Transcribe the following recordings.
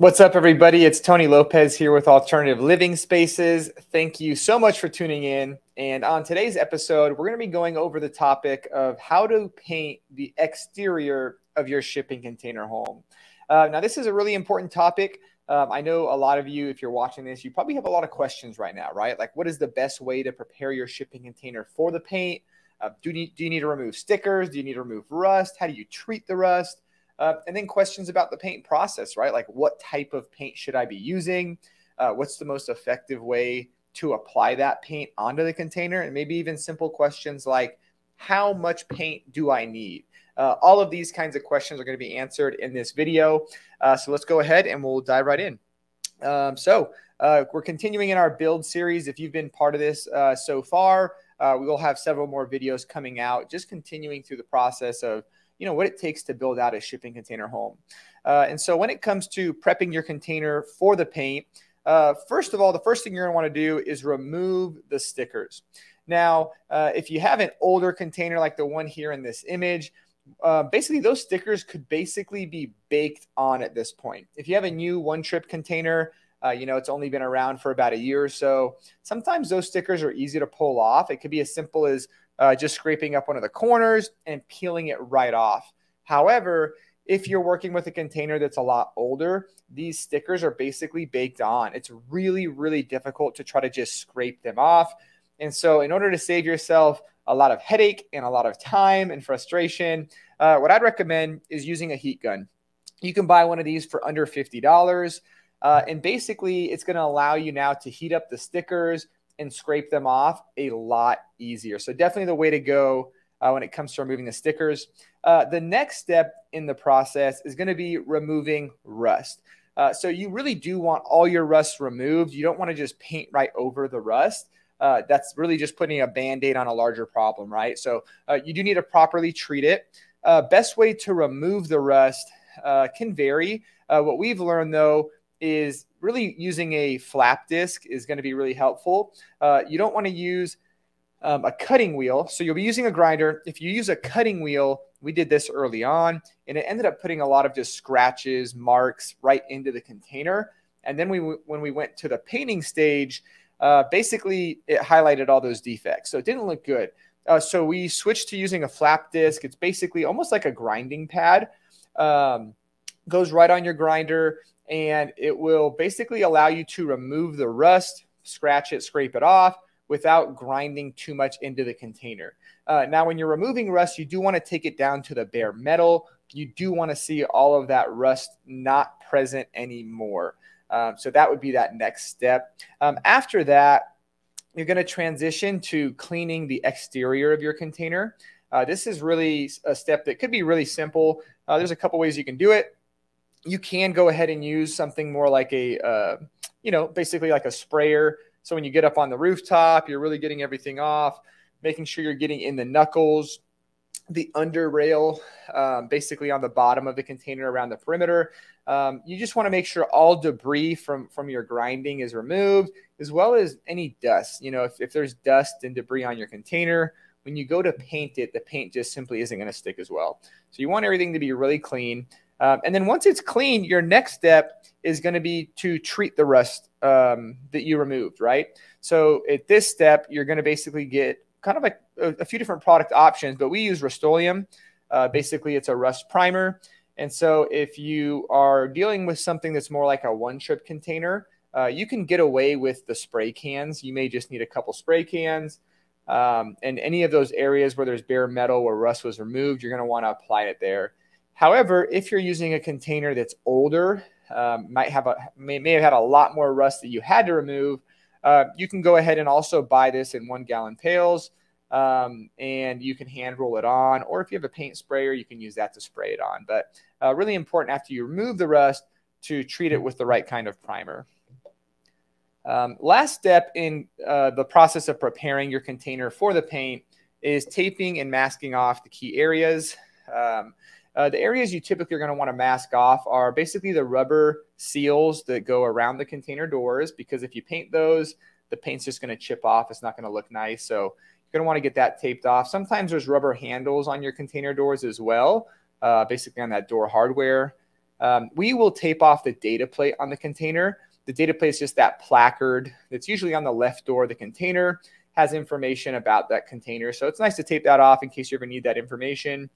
What's up, everybody? It's Tony Lopez here with Alternative Living Spaces. Thank you so much for tuning in. And on today's episode, we're going to be going over the topic of how to paint the exterior of your shipping container home. Now, this is a really important topic. I know a lot of you, if you're watching this, you probably have a lot of questions right now, right? Like, what is the best way to prepare your shipping container for the paint? Do you need to remove stickers? Do you need to remove rust? How do you treat the rust? And then questions about the paint process, right? Like, what type of paint should I be using? What's the most effective way to apply that paint onto the container? And maybe even simple questions like, how much paint do I need? All of these kinds of questions are going to be answered in this video. So let's go ahead and we'll dive right in. We're continuing in our build series. If you've been part of this so far, we will have several more videos coming out, just continuing through the process of what it takes to build out a shipping container home. And so when it comes to prepping your container for the paint, first of all, the first thing you're gonna wanna do is remove the stickers. Now, if you have an older container like the one here in this image, basically those stickers could basically be baked on at this point. If you have a new one-trip container, it's only been around for about a year or so, sometimes those stickers are easy to pull off. It could be as simple as just scraping up one of the corners and peeling it right off. However, if you're working with a container that's a lot older, these stickers are basically baked on. It's really, really difficult to try to just scrape them off. And so in order to save yourself a lot of headache and a lot of time and frustration, what I'd recommend is using a heat gun. You can buy one of these for under $50. And basically, it's going to allow you now to heat up the stickers and scrape them off a lot easier. So definitely the way to go when it comes to removing the stickers. The next step in the process is going to be removing rust. So you really do want all your rust removed. You don't want to just paint right over the rust. That's really just putting a Band-Aid on a larger problem, right? So you do need to properly treat it. Best way to remove the rust can vary. What we've learned, though, is really using a flap disc is going to be really helpful. You don't want to use a cutting wheel. So you'll be using a grinder. If you use a cutting wheel, we did this early on, and it ended up putting a lot of just scratches, marks right into the container. And then when we went to the painting stage, basically it highlighted all those defects. So it didn't look good. So we switched to using a flap disc. It's basically almost like a grinding pad. Goes right on your grinder, and it will basically allow you to remove the rust, scratch it, scrape it off without grinding too much into the container. Now, when you're removing rust, you do want to take it down to the bare metal. You do want to see all of that rust not present anymore. So that would be that next step. After that, you're going to transition to cleaning the exterior of your container. This is really a step that could be really simple. There's a couple ways you can do it. You can go ahead and use something more like a, basically like a sprayer. So when you get up on the rooftop, you're really getting everything off, making sure you're getting in the knuckles, the under rail, basically on the bottom of the container around the perimeter. You just want to make sure all debris from your grinding is removed, as well as any dust. If there's dust and debris on your container, when you go to paint it, the paint just simply isn't going to stick as well. So you want everything to be really clean. And then once it's clean, your next step is going to be to treat the rust that you removed, right? So at this step, you're going to basically get kind of a few different product options, but we use Rust-Oleum. Basically, it's a rust primer. And so if you are dealing with something that's more like a one-trip container, you can get away with the spray cans. You may just need a couple spray cans. And any of those areas where there's bare metal where rust was removed, you're going to want to apply it there. However, if you're using a container that's older, may have had a lot more rust that you had to remove, you can go ahead and also buy this in 1 gallon pails, and you can hand roll it on. Or if you have a paint sprayer, you can use that to spray it on. But really important after you remove the rust to treat it with the right kind of primer. Last step in the process of preparing your container for the paint is taping and masking off the key areas. The areas you typically are going to want to mask off are basically the rubber seals that go around the container doors, because if you paint those, the paint's just going to chip off. It's not going to look nice. So you're going to want to get that taped off. Sometimes there's rubber handles on your container doors as well, basically on that door hardware. We will tape off the data plate on the container. The data plate is just that placard that's usually on the left door of the container, has information about that container. So it's nice to tape that off in case you ever need that information.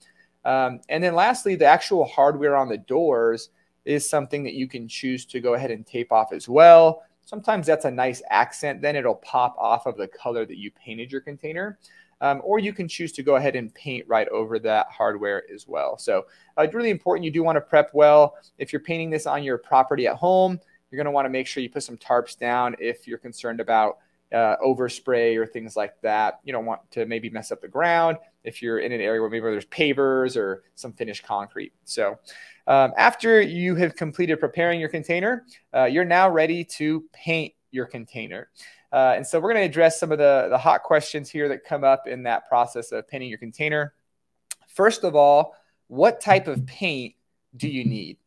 And then lastly, the actual hardware on the doors is something that you can choose to go ahead and tape off as well. Sometimes that's a nice accent. Then it'll pop off of the color that you painted your container. Or you can choose to go ahead and paint right over that hardware as well. So it's really important. You do want to prep well. If you're painting this on your property at home, you're going to want to make sure you put some tarps down if you're concerned about overspray or things like that. You don't want to maybe mess up the ground if you're in an area where maybe there's pavers or some finished concrete. So after you have completed preparing your container, you're now ready to paint your container. And so we're going to address some of the hot questions here that come up in that process of painting your container. First of all, what type of paint do you need?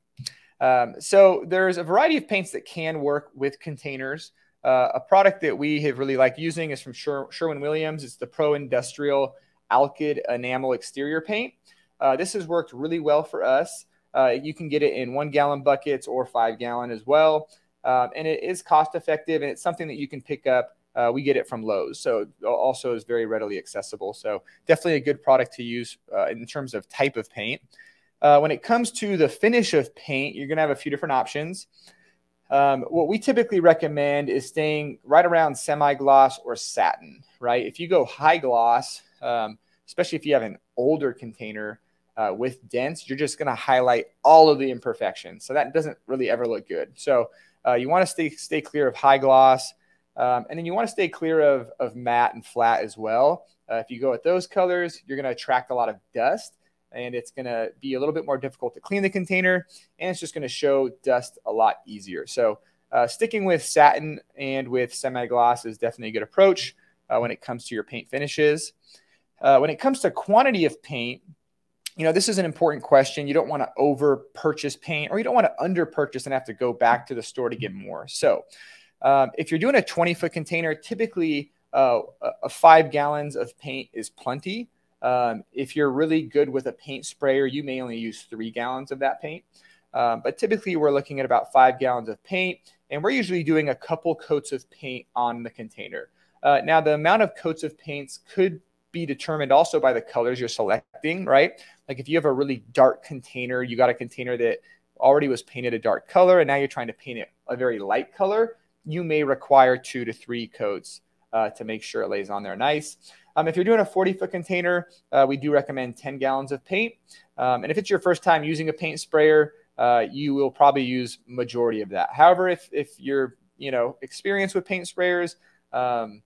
So there's a variety of paints that can work with containers. A product that we have really liked using is from Sherwin-Williams. It's the Pro Industrial Alkyd Enamel Exterior Paint. This has worked really well for us. You can get it in 1 gallon buckets or 5 gallon as well. And it is cost effective, and it's something that you can pick up. We get it from Lowe's, so it also is very readily accessible. So definitely a good product to use in terms of type of paint. When it comes to the finish of paint, you're going to have a few different options. What we typically recommend is staying right around semi-gloss or satin, right? If you go high gloss, especially if you have an older container with dents, you're just going to highlight all of the imperfections. So that doesn't really ever look good. So you want to stay clear of high gloss. And then you want to stay clear of matte and flat as well. If you go with those colors, you're going to attract a lot of dust, and it's going to be a little bit more difficult to clean the container, and it's just going to show dust a lot easier. So sticking with satin and with semi-gloss is definitely a good approach when it comes to your paint finishes. When it comes to quantity of paint, you know, this is an important question. You don't want to over-purchase paint, or you don't want to under-purchase and have to go back to the store to get more. So if you're doing a 20-foot container, typically 5 gallons of paint is plenty. If you're really good with a paint sprayer, you may only use 3 gallons of that paint. But typically we're looking at about 5 gallons of paint, and we're usually doing a couple coats of paint on the container. Now the amount of coats of paints could be determined also by the colors you're selecting, right? Like if you have a really dark container, you got a container that already was painted a dark color, and now you're trying to paint it a very light color, you may require 2 to 3 coats to make sure it lays on there nice. If you're doing a 40-foot container, we do recommend 10 gallons of paint. And if it's your first time using a paint sprayer, you will probably use majority of that. However, if you're, you know, experienced with paint sprayers,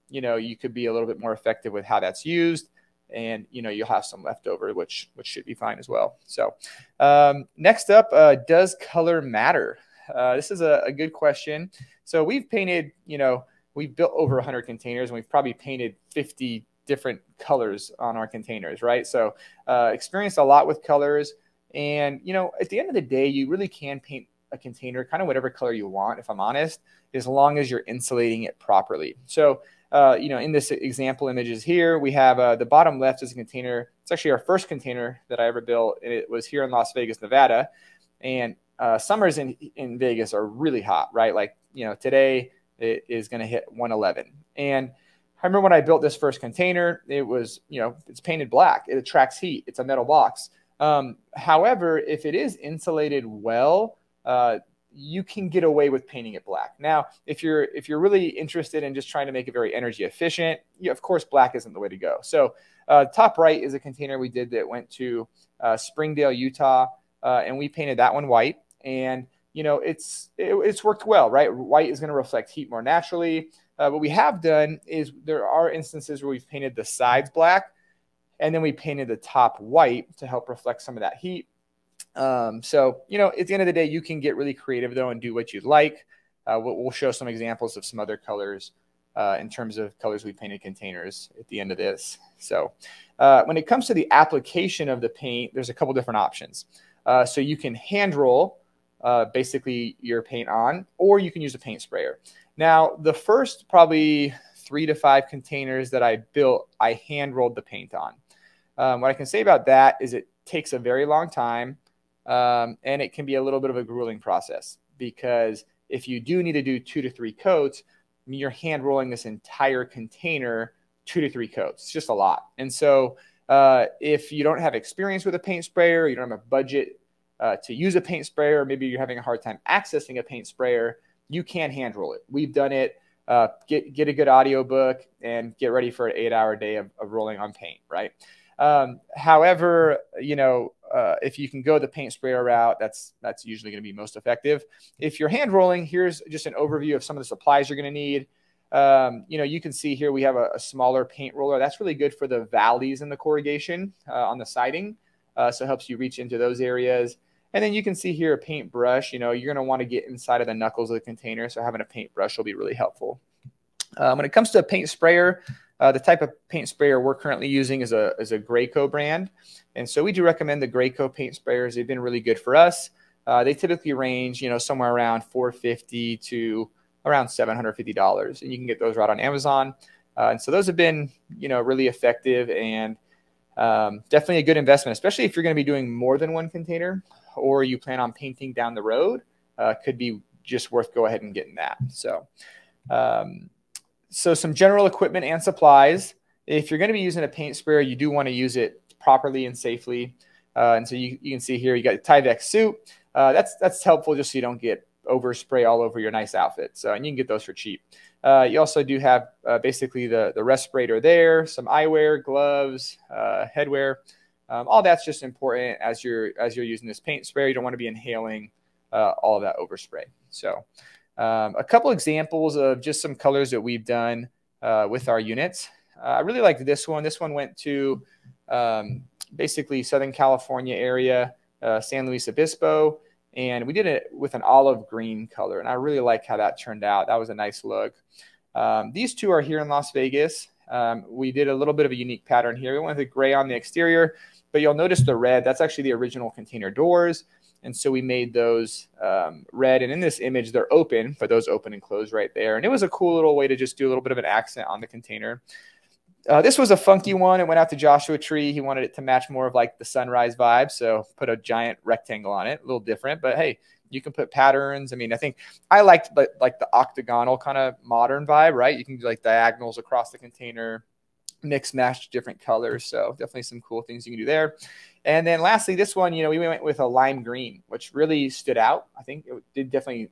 you know, you could be a little bit more effective with how that's used, and, you know, you'll have some leftover, which should be fine as well. So next up, does color matter? This is a good question. So we've painted, you know, we've built over 100 containers, and we've probably painted 50 different colors on our containers, right? So experienced a lot with colors, and, you know, at the end of the day, you really can paint a container kind of whatever color you want, if I'm honest, as long as you're insulating it properly. So, you know, in this example images here, we have the bottom left is a container. It's actually our first container that I ever built, and it was here in Las Vegas, Nevada. And summers in Vegas are really hot, right? Like, you know, today it is going to hit 111. And I remember when I built this first container, it was, you know, it's painted black. It attracts heat. It's a metal box. However, if it is insulated well, you can get away with painting it black. Now, if you're really interested in just trying to make it very energy efficient, yeah, of course, black isn't the way to go. So top right is a container we did that went to Springdale, Utah, and we painted that one white. And, you know, it's worked well, right? White is going to reflect heat more naturally. What we have done is there are instances where we've painted the sides black, and then we painted the top white to help reflect some of that heat. So, you know, at the end of the day, you can get really creative, though, and do what you'd like. We'll show some examples of some other colors in terms of colors we painted containers at the end of this. So when it comes to the application of the paint, there's a couple different options. So you can hand roll basically your paint on, or you can use a paint sprayer. Now, the first probably 3 to 5 containers that I built, I hand rolled the paint on. What I can say about that is it takes a very long time. And it can be a little bit of a grueling process, because if you do need to do 2 to 3 coats, you're hand rolling this entire container 2 to 3 coats. It's just a lot. And so if you don't have experience with a paint sprayer, you don't have a budget to use a paint sprayer, maybe you're having a hard time accessing a paint sprayer, you can hand roll it. We've done it. Get a good audio book and get ready for an 8-hour day of rolling on paint, right? However, you know, if you can go the paint sprayer route, that's usually going to be most effective. If you're hand rolling, here's just an overview of some of the supplies you're going to need. You know, you can see here we have a smaller paint roller. That's really good for the valleys in the corrugation on the siding. So it helps you reach into those areas. And then you can see here a paint brush. You know, you're going to want to get inside of the knuckles of the container. So having a paint brush will be really helpful. When it comes to a paint sprayer, the type of paint sprayer we're currently using is a Graco brand. And so we do recommend the Graco paint sprayers. They've been really good for us. They typically range, you know, somewhere around $450 to around $750. And you can get those right on Amazon. And so those have been, you know, really effective and definitely a good investment, especially if you're going to be doing more than one container, or you plan on painting down the road. Could be just worth go ahead and getting that. So, so some general equipment and supplies. If you're going to be using a paint sprayer, you do want to use it properly and safely. And so you can see here, you got a Tyvek suit. That's helpful just so you don't get overspray all over your nice outfit. So, and you can get those for cheap. You also do have basically the respirator there, some eyewear, gloves, headwear. All that's just important as you're using this paint sprayer. You don't want to be inhaling all of that overspray. So a couple examples of just some colors that we've done with our units. I really liked this one. This one went to basically Southern California area, San Luis Obispo, and we did it with an olive green color. And I really like how that turned out. That was a nice look. These two are here in Las Vegas. We did a little bit of a unique pattern here. We went with gray on the exterior, but you'll notice the red, that's actually the original container doors. And so we made those red. And in this image, they're open, but those open and close right there. And it was a cool little way to just do a little bit of an accent on the container. This was a funky one. It went out to Joshua Tree. He wanted it to match more of like the sunrise vibe. So put a giant rectangle on it, a little different, but hey, you can put patterns. I mean, I think I liked like the octagonal kind of modern vibe, right? You can do like diagonals across the container, mix, match different colors. So definitely some cool things you can do there. And then lastly, this one, you know, we went with a lime green, which really stood out. I think it did definitely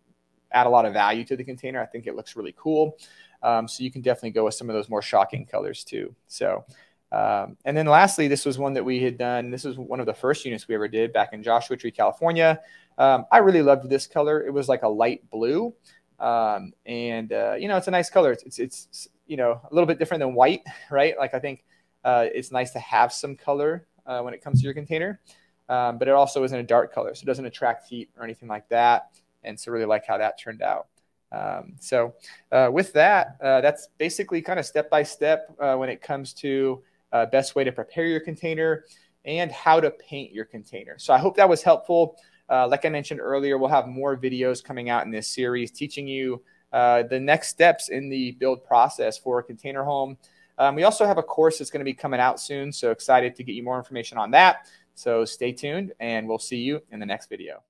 add a lot of value to the container. I think it looks really cool. So you can definitely go with some of those more shocking colors too. So, and then lastly, this was one that we had done. This was one of the first units we ever did back in Joshua Tree, California. I really loved this color. It was like a light blue. You know, it's a nice color. It's you know, a little bit different than white, right? Like I think it's nice to have some color when it comes to your container, but it also isn't a dark color. So it doesn't attract heat or anything like that. And so really like how that turned out. With that, that's basically kind of step-by-step when it comes to best way to prepare your container and how to paint your container. So I hope that was helpful. Like I mentioned earlier, we'll have more videos coming out in this series teaching you the next steps in the build process for a container home. We also have a course that's going to be coming out soon, so excited to get you more information on that. So stay tuned, and we'll see you in the next video.